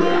body.